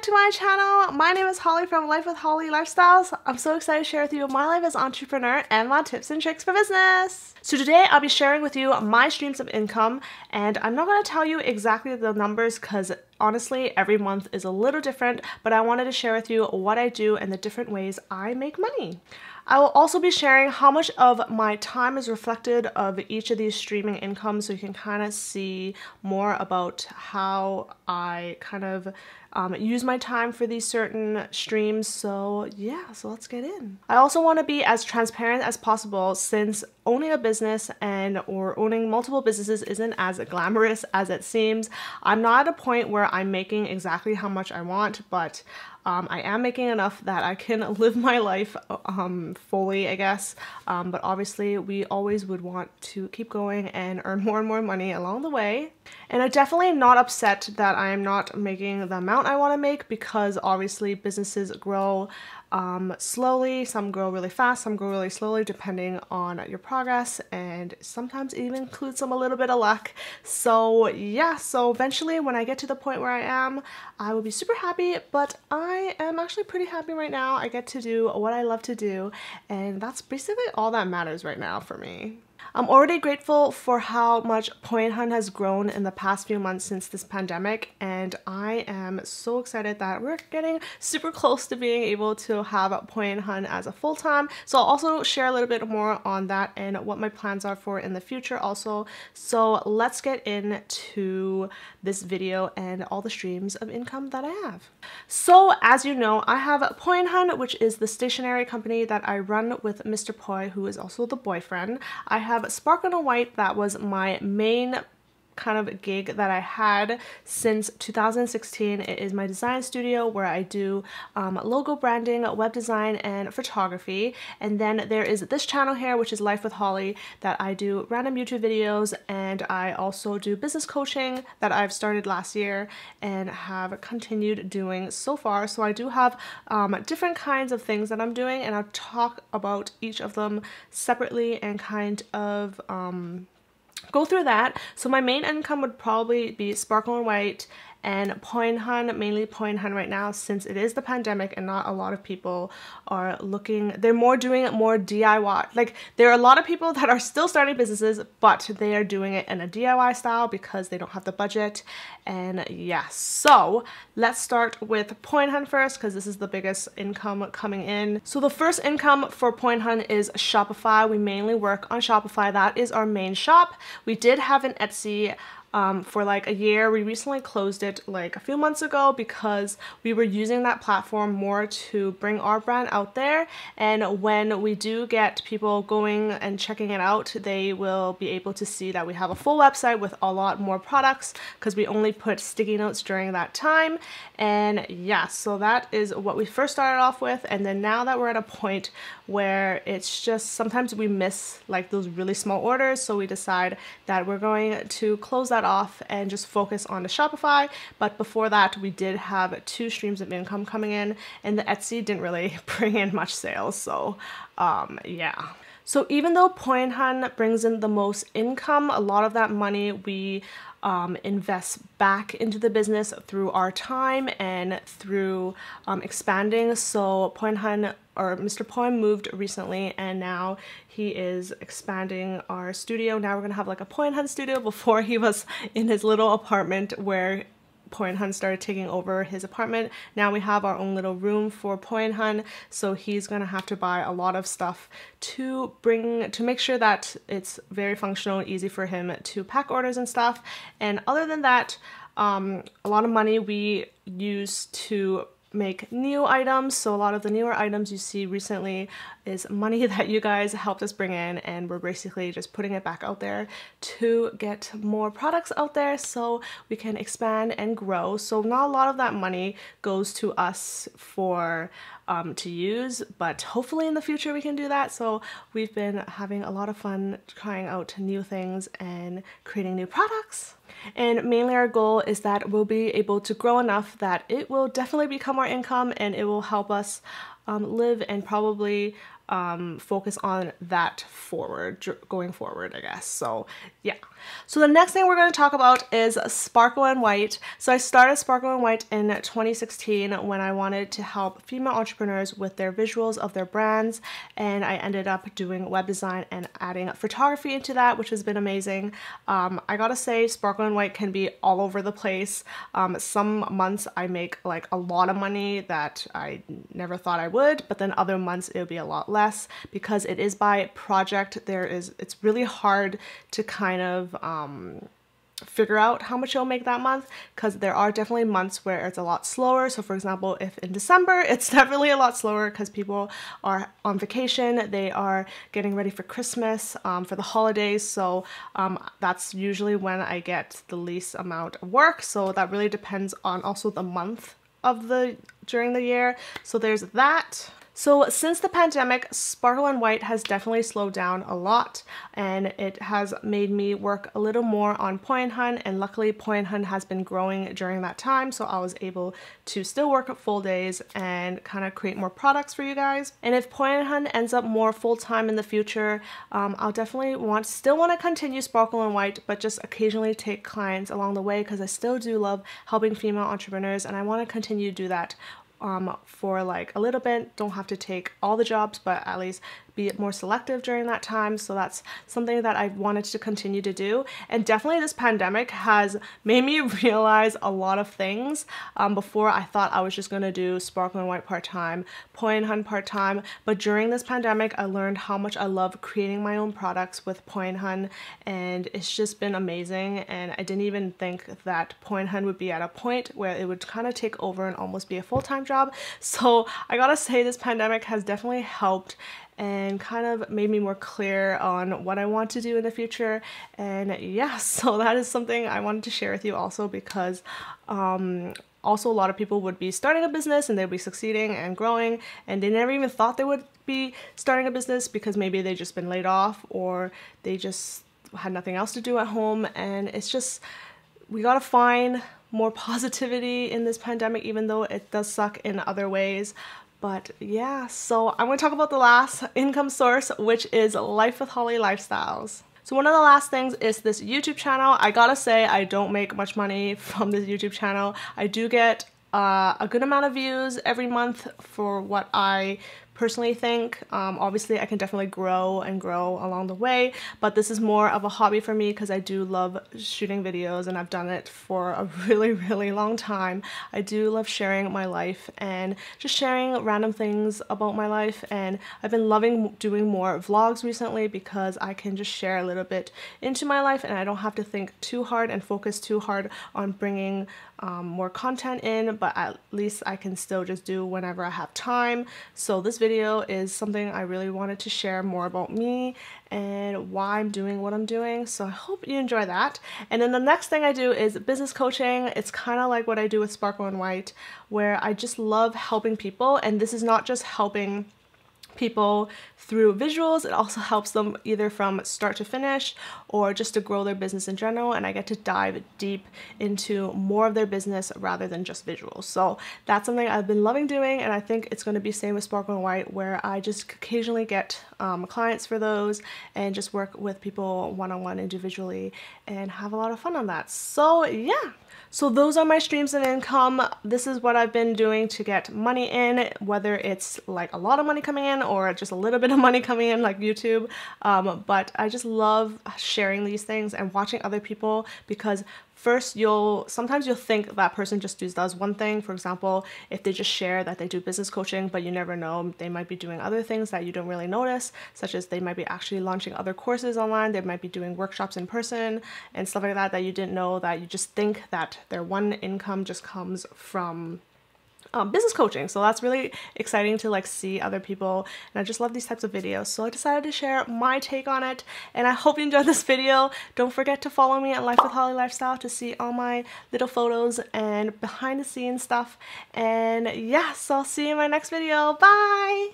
back to my channel. My name is Holly from Life with Holly Lifestyles. I'm so excited to share with you my life as an entrepreneur and my tips and tricks for business. So today I'll be sharing with you my streams of income, and I'm not going to tell you exactly the numbers because honestly, every month is a little different, but I wanted to share with you what I do and the different ways I make money. I will also be sharing how much of my time is reflected of each of these streaming incomes, so you can kind of see more about how I kind of use my time for these certain streams. So yeah, so let's get in. I also want to be as transparent as possible, since owning a business and or owning multiple businesses isn't as glamorous as it seems. I'm not at a point where I'm making exactly how much I want, but I am making enough that I can live my life fully, I guess. But obviously we always would want to keep going and earn more and more money along the way. And I definitely am not upset that I am not making the amount I want to make, because obviously businesses grow slowly. Some grow really fast, some grow really slowly, depending on your progress, and sometimes it even includes a little bit of luck. So yeah, so eventually when I get to the point where I am, I will be super happy, but I am actually pretty happy right now. I get to do what I love to do, and that's basically all that matters right now for me. I'm already grateful for how much Point Hunt has grown in the past few months since this pandemic, and I am so excited that we're getting super close to being able to have Point Hunt as a full-time. So I'll also share a little bit more on that and what my plans are for in the future also. So let's get into this video and all the streams of income that I have. So as you know, I have Point Hunt, which is the stationery company that I run with Mr. Poi, who is also the boyfriend. I have Spark on a White, that was my main kind of gig that I had since 2016. It is my design studio where I do logo branding, web design, and photography. And then there is this channel here, which is Life with Holly, that I do random YouTube videos, and I also do business coaching that I've started last year and have continued doing so far. So I do have different kinds of things that I'm doing, and I'll talk about each of them separately and kind of go through that. So my main income would probably be Sparkle and White and Point Hunt, mainly Point Hunt right now, since it is the pandemic and not a lot of people are looking. They're more doing it more DIY. Like, there are a lot of people that are still starting businesses, but they are doing it in a DIY style because they don't have the budget. And yeah, so let's start with Point Hunt first, because this is the biggest income coming in. So the first income for Point Hunt is Shopify. We mainly work on Shopify. That is our main shop. We did have an Etsy for like a year. We recently closed it like a few months ago because we were using that platform more to bring our brand out there, and when we do get people going and checking it out, they will be able to see that we have a full website with a lot more products, because we only put sticky notes during that time. And yeah, so that is what we first started off with. And then now that we're at a point where it's just sometimes we miss like those really small orders, so we decide that we're going to close that off and just focus on the Shopify. But before that, we did have two streams of income coming in, and the Etsy didn't really bring in much sales, so yeah. So even though Point Hunt brings in the most income, a lot of that money we invest back into the business through our time and through expanding. So Point Hunt, or Mr. Poi, moved recently, and now he is expanding our studio. Now we're gonna have like a Point Hunt studio. Before, he was in his little apartment where Point Hunt started taking over his apartment. Now we have our own little room for Point Hunt, so he's gonna have to buy a lot of stuff to bring to make sure that it's very functional and easy for him to pack orders and stuff. And other than that, a lot of money we use to make new items. So a lot of the newer items you see recently is money that you guys helped us bring in, and we're basically just putting it back out there to get more products out there so we can expand and grow. So not a lot of that money goes to us for to use, but hopefully in the future we can do that. So we've been having a lot of fun trying out new things and creating new products. And mainly our goal is that we'll be able to grow enough that it will definitely become our income, and it will help us live and probably focus on that going forward, I guess. So yeah. So the next thing we're going to talk about is sparkle and white. So I started sparkle and white in 2016 when I wanted to help female entrepreneurs with their visuals of their brands, and I ended up doing web design and adding photography into that, which has been amazing. I gotta say, sparkle and white can be all over the place. Some months I make like a lot of money that I never thought I would, but then other months it'll be a lot less because it is by project. It's really hard to kind of figure out how much you'll make that month, because there are definitely months where it's a lot slower. So for example, if in December, it's definitely a lot slower because people are on vacation, they are getting ready for Christmas, for the holidays. So that's usually when I get the least amount of work. So that really depends on also the month of the during the year. So there's that. So since the pandemic, sparkle and white has definitely slowed down a lot, and it has made me work a little more on Poyenhan, and luckily Poyenhan has been growing during that time, so I was able to still work at full days and kind of create more products for you guys. And if Poyenhan ends up more full-time in the future, I'll definitely still want to continue sparkle and white, but just occasionally take clients along the way, because I still do love helping female entrepreneurs and I want to continue to do that for like a little bit. Don't have to take all the jobs, but at least be more selective during that time. So that's something that I wanted to continue to do. And definitely this pandemic has made me realize a lot of things. Before, I thought I was just going to do sparkle and white part-time, Poyenhan part-time, but during this pandemic I learned how much I love creating my own products with Poyenhan, and it's just been amazing. And I didn't even think that Poyenhan would be at a point where it would kind of take over and almost be a full-time job. So I gotta say, this pandemic has definitely helped and kind of made me more clear on what I want to do in the future. And yeah, so that is something I wanted to share with you also, because also a lot of people would be starting a business and they'd be succeeding and growing, and they never even thought they would be starting a business, because maybe they just been laid off or they just had nothing else to do at home. And it's just, we gotta find more positivity in this pandemic, even though it does suck in other ways. But yeah, so I'm going to talk about the last income source, which is Life with Holly Lifestyles. So one of the last things is this YouTube channel. I gotta say, I don't make much money from this YouTube channel. I do get a good amount of views every month for what I personally think. Obviously I can definitely grow and grow along the way, but this is more of a hobby for me because I do love shooting videos, and I've done it for a really long time. I do love sharing my life and just sharing random things about my life, and I've been loving doing more vlogs recently because I can just share a little bit into my life and I don't have to think too hard and focus too hard on bringing more content in, but at least I can still just do whenever I have time. So this video is something I really wanted to share more about me and why I'm doing what I'm doing, so I hope you enjoy that. And then the next thing I do is business coaching. It's kind of like what I do with sparkle and white, where I just love helping people, and this is not just helping people through visuals, it also helps them either from start to finish or just to grow their business in general, and I get to dive deep into more of their business rather than just visuals. So that's something I've been loving doing, and I think it's going to be same with sparkle and white, where I just occasionally get clients for those and just work with people one-on-one individually and have a lot of fun on that. So yeah, so those are my streams of income. This is what I've been doing to get money in, whether it's like a lot of money coming in or just a little bit of money coming in like YouTube, but I just love sharing these things and watching other people, because first, sometimes you'll think that person just does one thing. For example, if they just share that they do business coaching, but you never know, they might be doing other things that you don't really notice, such as they might be actually launching other courses online, they might be doing workshops in person and stuff like that, that you didn't know, that you just think that their one income just comes from business coaching. So that's really exciting to like see other people, and I just love these types of videos, so I decided to share my take on it, and I hope you enjoyed this video. Don't forget to follow me at Life with Holly Lifestyle to see all my little photos and behind the scenes stuff. And yeah, so I'll see you in my next video. Bye!